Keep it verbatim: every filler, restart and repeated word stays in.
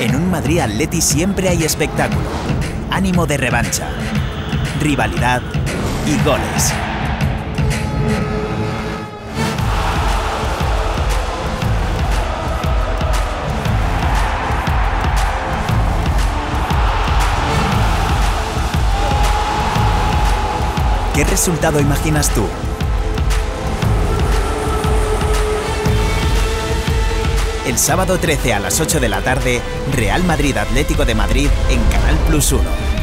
En un Madrid Atleti siempre hay espectáculo, ánimo de revancha, rivalidad y goles. ¿Qué resultado imaginas tú? El sábado trece a las ocho de la tarde, Real Madrid Atlético de Madrid en Canal plus uno.